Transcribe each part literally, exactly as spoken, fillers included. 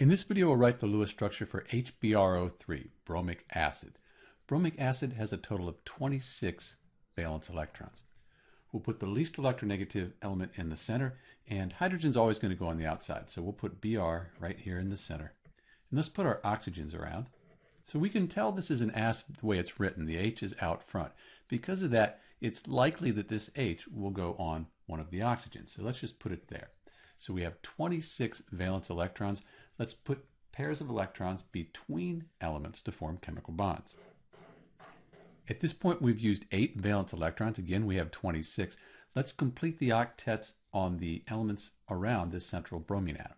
In this video, we'll write the Lewis structure for H B r O three, bromic acid. Bromic acid has a total of twenty-six valence electrons. We'll put the least electronegative element in the center, and hydrogen's always going to go on the outside, so we'll put B r right here in the center. And let's put our oxygens around. So we can tell this is an acid the way it's written. The H is out front. Because of that, it's likely that this H will go on one of the oxygens. So let's just put it there. So we have twenty-six valence electrons. Let's put pairs of electrons between elements to form chemical bonds. At this point, we've used eight valence electrons. Again, we have twenty-six. Let's complete the octets on the elements around this central bromine atom.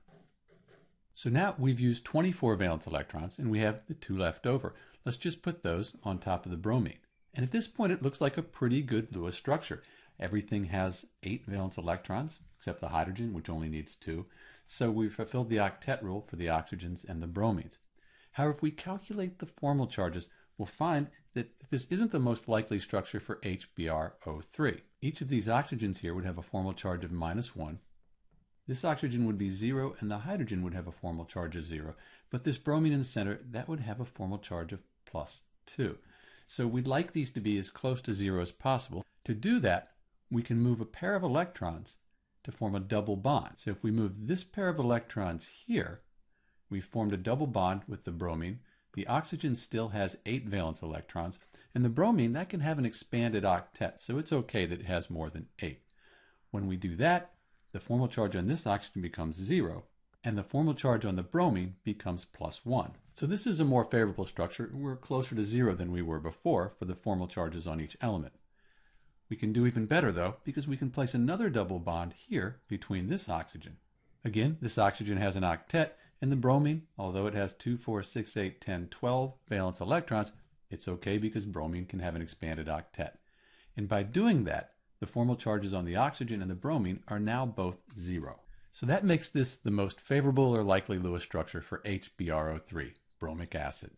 So now we've used twenty-four valence electrons, and we have the two left over. Let's just put those on top of the bromine. And at this point, it looks like a pretty good Lewis structure. Everything has eight valence electrons, except the hydrogen, which only needs two. So we've fulfilled the octet rule for the oxygens and the bromines. However, if we calculate the formal charges, we'll find that this isn't the most likely structure for H B r O three. Each of these oxygens here would have a formal charge of minus one. This oxygen would be zero, and the hydrogen would have a formal charge of zero. But this bromine in the center, that would have a formal charge of plus two. So we'd like these to be as close to zero as possible. To do that, we can move a pair of electrons to form a double bond. So if we move this pair of electrons here, we've formed a double bond with the bromine. The oxygen still has eight valence electrons, and the bromine, that can have an expanded octet, so it's okay that it has more than eight. When we do that, the formal charge on this oxygen becomes zero, and the formal charge on the bromine becomes plus one. So this is a more favorable structure. We're closer to zero than we were before for the formal charges on each element. We can do even better, though, because we can place another double bond here between this oxygen. Again, this oxygen has an octet, and the bromine, although it has two, four, six, eight, ten, twelve valence electrons, it's okay because bromine can have an expanded octet. And by doing that, the formal charges on the oxygen and the bromine are now both zero. So that makes this the most favorable or likely Lewis structure for H B r O three, bromic acid.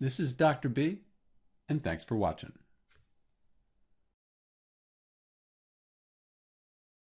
This is Doctor B, and thanks for watching.